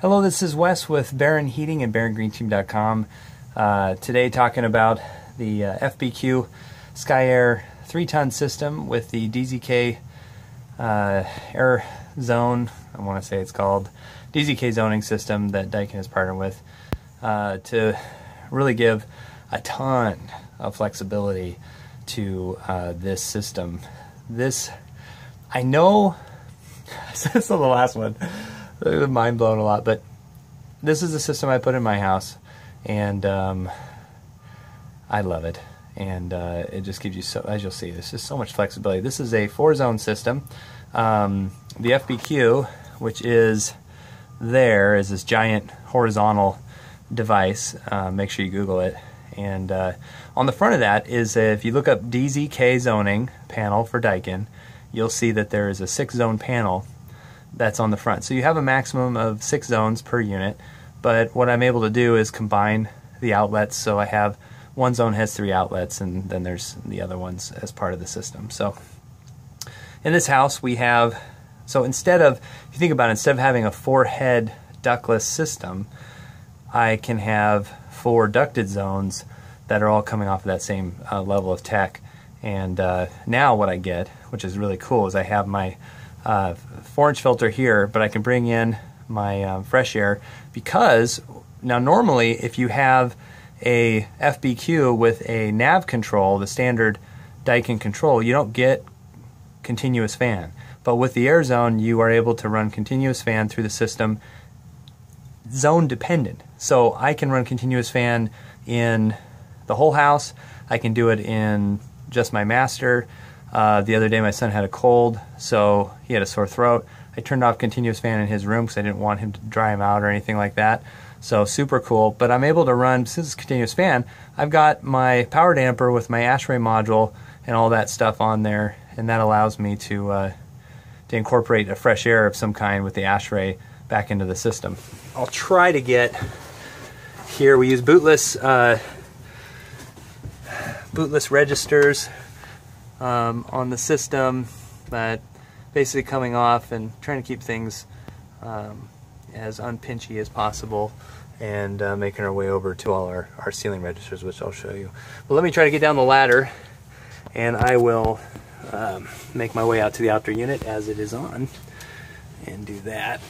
Hello, this is Wes with Baron Heating and BaronGreenTeam.com. Today talking about the FBQ Skyair 3-ton system with the DZK air zone, I want to say it's called, DZK zoning system that Daikin has partnered with to really give a ton of flexibility to this system. I know, I said this on the last one, mind blown a lot, but this is the system I put in my house, and I love it. And it just gives you, so, as you'll see, there's just so much flexibility. This is a 4-zone system. The FBQ, which is there, is this giant horizontal device. Make sure you Google it. And on the front of that is, if you look up DZK zoning panel for Daikin, you'll see that there is a 6-zone panel that's on the front. So you have a maximum of 6 zones per unit, but what I'm able to do is combine the outlets, so I have one zone has 3 outlets, and then there's the other ones as part of the system. So in this house we have, so instead of, if you think about it, instead of having a 4-head ductless system, I can have 4 ducted zones that are all coming off of that same level of tech. And now what I get, which is really cool, is I have my 4-inch filter here, but I can bring in my fresh air, because now normally if you have a FBQ with a nav control, the standard Daikin control, you don't get continuous fan, but with the air zone you are able to run continuous fan through the system, zone dependent. So I can run continuous fan in the whole house, I can do it in just my master. The other day my son had a cold, so he had a sore throat. I turned off continuous fan in his room because I didn't want him to dry him out or anything like that. So super cool. But I'm able to run, since it's continuous fan, I've got my power damper with my ASHRAE module and all that stuff on there, and that allows me to incorporate a fresh air of some kind with the ASHRAE back into the system. I'll try to get here. We use bootless registers on the system, but basically coming off and trying to keep things as unpinchy as possible, and making our way over to all our ceiling registers, which I'll show you. But let me try to get down the ladder, and I will make my way out to the outdoor unit as it is on and do that.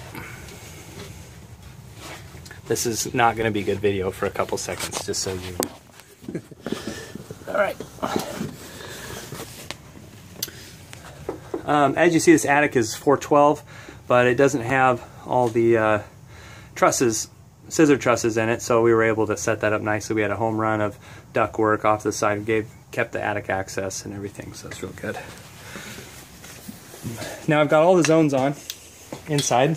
This is not going to be good video for a couple seconds, just so you know. Alright. As you see, this attic is 412, but it doesn't have all the trusses, scissor trusses in it, so we were able to set that up nicely. We had a home run of duct work off the side, kept the attic access and everything, so it's real good. Now I've got all the zones on inside.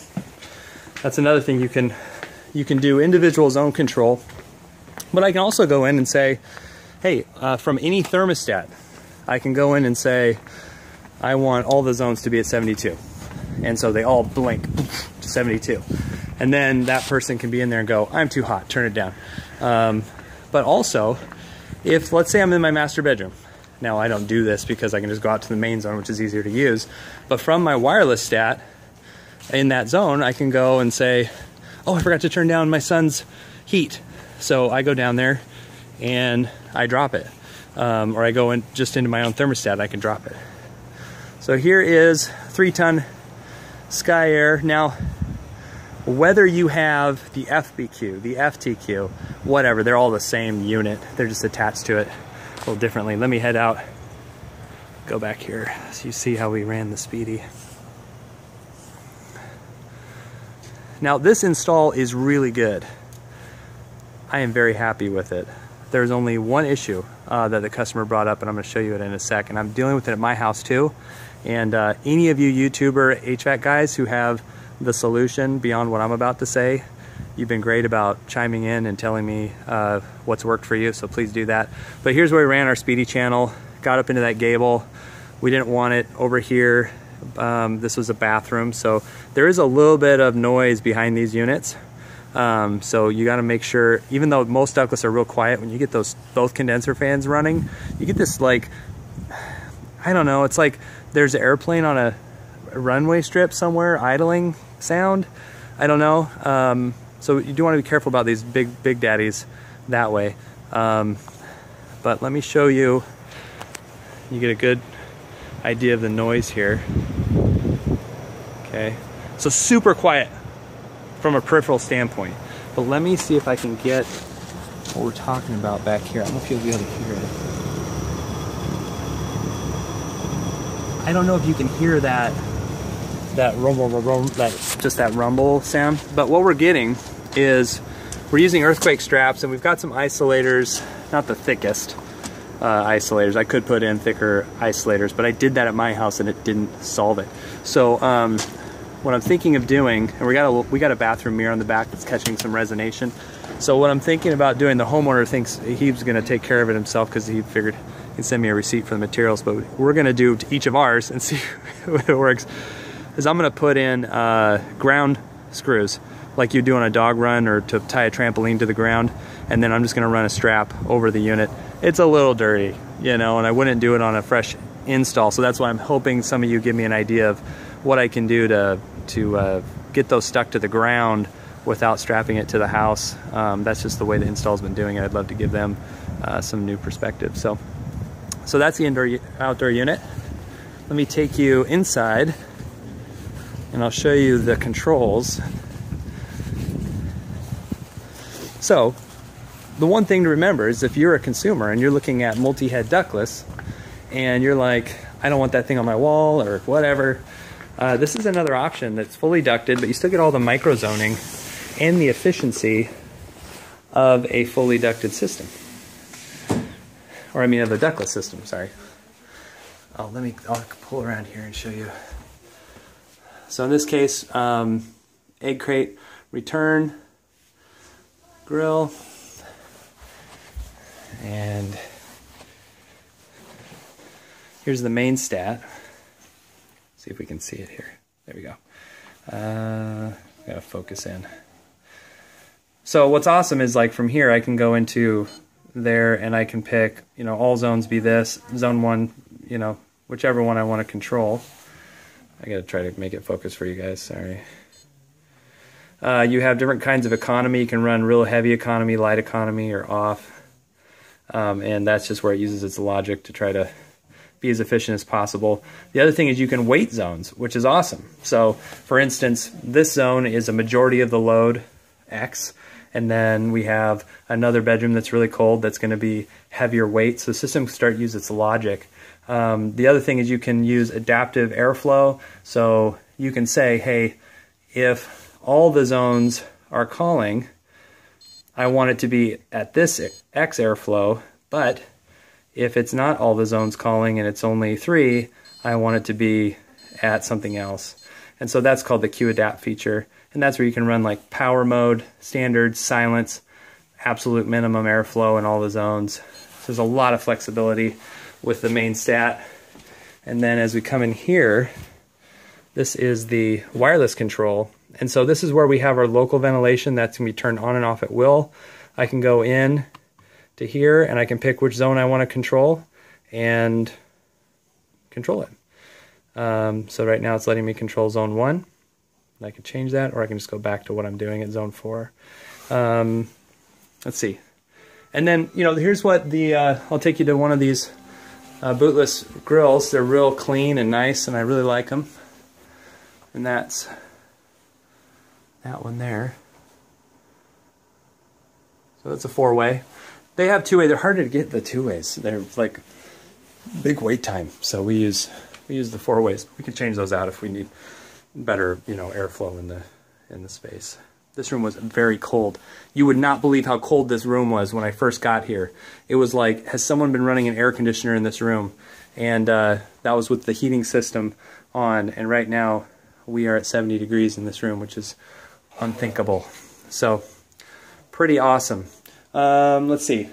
That's another thing, you can do individual zone control, but I can also go in and say, hey, from any thermostat, I can go in and say, I want all the zones to be at 72. And so they all blink to 72. And then that person can be in there and go, I'm too hot, turn it down. But also, if, let's say I'm in my master bedroom. Now I don't do this because I can just go out to the main zone, which is easier to use. But from my wireless stat in that zone, I can go and say, oh, I forgot to turn down my son's heat. So I go down there and I drop it. Or I go in just into my own thermostat, I can drop it. So here is 3-ton Skyair. Now, whether you have the FBQ, the FTQ, whatever, they're all the same unit. They're just attached to it a little differently. Let me head out, go back here, so you see how we ran the Speedy. Now, this install is really good. I am very happy with it. There's only one issue that the customer brought up, and I'm going to show you it in a second. I'm dealing with it at my house too. And any of you YouTuber HVAC guys who have the solution beyond what I'm about to say, you've been great about chiming in and telling me what's worked for you, so please do that. But here's where we ran our Speedy channel, got up into that gable. We didn't want it over here. This was a bathroom, so there is a little bit of noise behind these units. So you got to make sure, even though most ductless are real quiet, when you get those both condenser fans running, you get this, like, I don't know, it's like there's an airplane on a runway strip somewhere idling sound. I don't know. So you do want to be careful about these big daddies that way. But let me show you, you get a good idea of the noise here. Okay, so super quiet from a peripheral standpoint. But let me see if I can get what we're talking about back here. I don't know if you'll be able to hear it. I don't know if you can hear that rumble, just that rumble sound. But what we're getting is we're using earthquake straps, and we've got some isolators, not the thickest isolators. I could put in thicker isolators, but I did that at my house and it didn't solve it. So what I'm thinking of doing, and we got a bathroom mirror on the back that's catching some resonation. So what I'm thinking about doing, the homeowner thinks he's gonna take care of it himself because he figured he'd send me a receipt for the materials, but we're gonna do each of ours and see if it works. Is I'm gonna put in ground screws, like you do on a dog run or to tie a trampoline to the ground, and then I'm just gonna run a strap over the unit. It's a little dirty, you know, and I wouldn't do it on a fresh install, so that's why I'm hoping some of you give me an idea of what I can do to get those stuck to the ground without strapping it to the house. That's just the way the install's been doing it. I'd love to give them some new perspective. So that's the outdoor unit. Let me take you inside, and I'll show you the controls. So, the one thing to remember is if you're a consumer and you're looking at multi-head ductless, and you're like, I don't want that thing on my wall or whatever, this is another option that's fully ducted, but you still get all the micro-zoning and the efficiency of a fully ducted system. Or I mean of a ductless system, sorry. Oh, I'll pull around here and show you. So in this case, egg crate, return, grill, and here's the main stat. See if we can see it here. There we go. Gotta focus in. So what's awesome is like from here I can go into there and I can pick, you know, all zones be this, zone one, you know, whichever one I want to control. I gotta try to make it focus for you guys, sorry. You have different kinds of economy. You can run real heavy economy, light economy, or off. And that's just where it uses its logic to try to be as efficient as possible. The other thing is you can weight zones, which is awesome. So for instance, this zone is a majority of the load, X, and then we have another bedroom that's really cold that's gonna be heavier weight. So the system can start to use its logic. The other thing is you can use adaptive airflow. So you can say, hey, if all the zones are calling, I want it to be at this X airflow, but if it's not all the zones calling and it's only 3, I want it to be at something else. And so that's called the Q-Adapt feature. And that's where you can run like power mode, standard, silence, absolute minimum airflow in all the zones. So there's a lot of flexibility with the main stat. And then as we come in here, this is the wireless control. And so this is where we have our local ventilation that's gonna be turned on and off at will. I can go in to here and I can pick which zone I wanna control and control it. So right now it's letting me control zone 1. And I can change that, or I can just go back to what I'm doing at zone 4. Let's see. And then, you know, here's what the, I'll take you to one of these bootless grills. They're real clean and nice, and I really like them. And that's that one there. So that's a 4-way. They have 2-way. They're harder to get the 2-ways. They're like big wait time. So we use the 4-ways. We can change those out if we need better, you know, airflow in the space. This room was very cold. You would not believe how cold this room was when I first got here. It was like, has someone been running an air conditioner in this room? And that was with the heating system on. And right now, we are at 70 degrees in this room, which is unthinkable. So, pretty awesome. Let's see.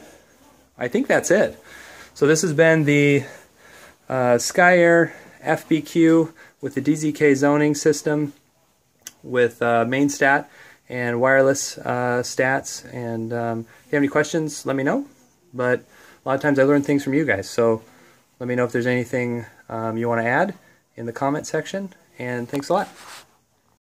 I think that's it. So this has been the Skyair FBQ with the DZK zoning system, with main stat and wireless stats, and if you have any questions, let me know. But a lot of times I learn things from you guys, so let me know if there's anything you want to add in the comment section, and thanks a lot.